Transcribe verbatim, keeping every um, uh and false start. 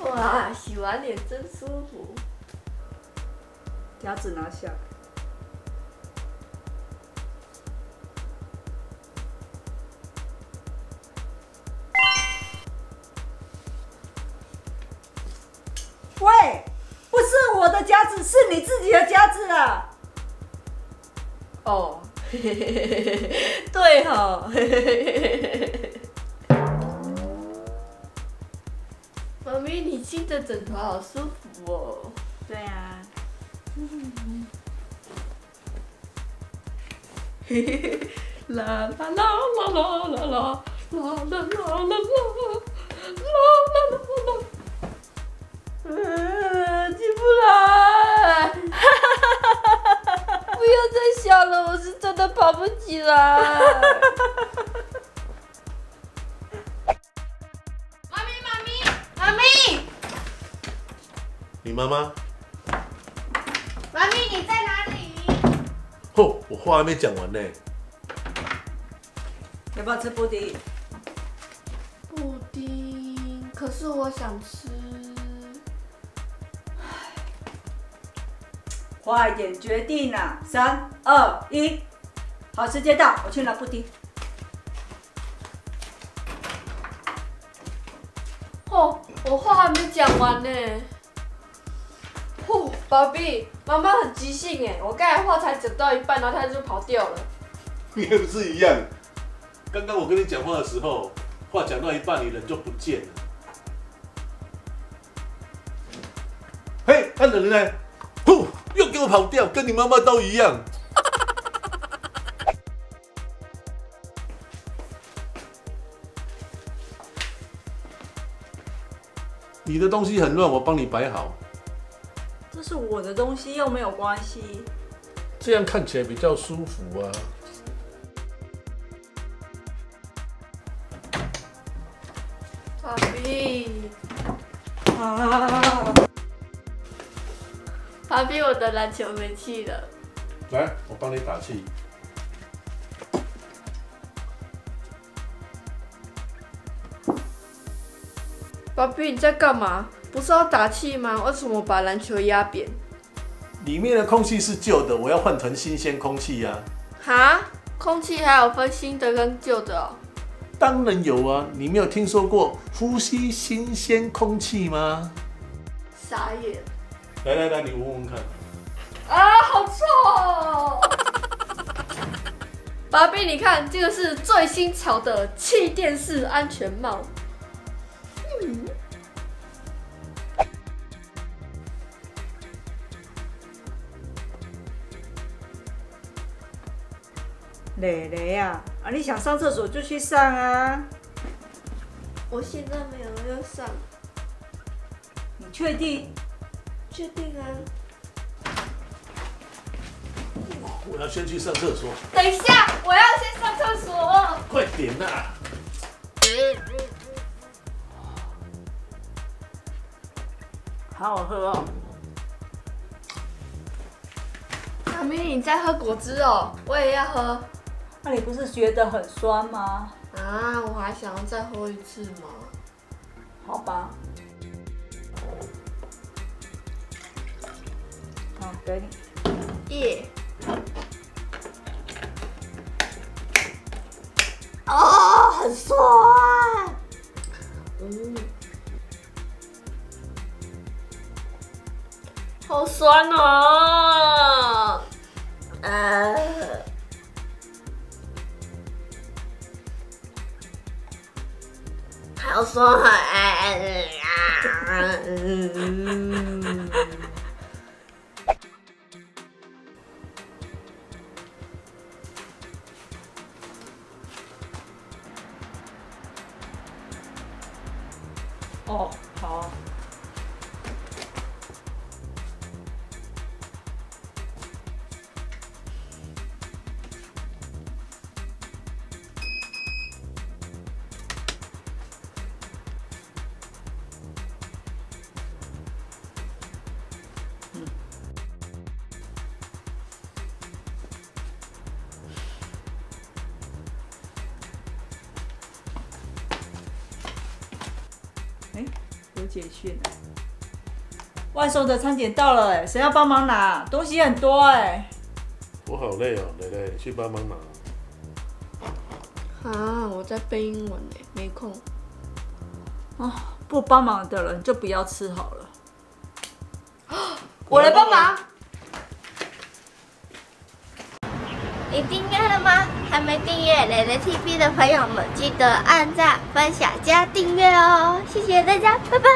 哇，洗完脸真舒服。夹子拿下。喂，不是我的夹子，是你自己的夹子啊。哦，嘿嘿嘿嘿嘿，对吼，嘿嘿嘿嘿嘿。 妈咪，你新的枕头好舒服哦。对啊。嘿嘿嘿，啦啦啦啦啦啦啦啦啦啦啦啦啦啦啦啦啦。呃，起不来。不要再想了，我是真的跑不起来。 你妈妈？妈咪，你在哪里？吼，我话还没讲完呢。要不要吃布丁？布丁，可是我想吃。快点决定啊！三二一，好，时间到，我去拿布丁。哦，我话还没讲完呢。 宝贝，妈妈很急性哎，我刚才话才讲到一半，然后她就跑掉了。你也不是一样，刚刚我跟你讲话的时候，话讲到一半，你人就不见了。嘿，那、啊、人呢？呼，又给我跑掉，跟你妈妈都一样。你的东西很乱，我帮你摆好。 这是我的东西，又没有关系。这样看起来比较舒服啊。爸比，啊！爸比，我的篮球没气了。来，我帮你打气。爸比，你在干嘛？ 不是要打气吗？为什么把篮球压扁？里面的空气是旧的，我要换成新鲜空气呀、啊。哈，空气还有分新的跟旧的哦。当然有啊，你没有听说过呼吸新鲜空气吗？傻眼。来来来，你闻闻看。啊，好臭哦！爸比，你看，这个是最新潮的气垫式安全帽。嗯 蕾蕾啊，啊！你想上厕所就去上啊！我现在没有要上。你确定？确定啊！我要先去上厕所。等一下，我要先上厕所。快点呐、啊！好好喝哦。 妈咪，你在喝果汁哦，我也要喝。那、啊、你不是觉得很酸吗？啊，我还想要再喝一次嘛。好吧。好，给你。耶。哦，很酸。嗯。好酸哦。 啊！好酸啊！嗯，哦，好啊。有解讯。外送的餐点到了、欸，哎，谁要帮忙拿？东西很多哎、欸。我好累哦、喔，蕾蕾，去帮忙拿。啊，我在背英文哎、欸，没空。哦，不帮忙的人就不要吃好了。我来帮忙。你订阅了吗？还没订阅蕾蕾 T V 的朋友们，记得按赞、分享、加订阅哦！谢谢大家，拜拜。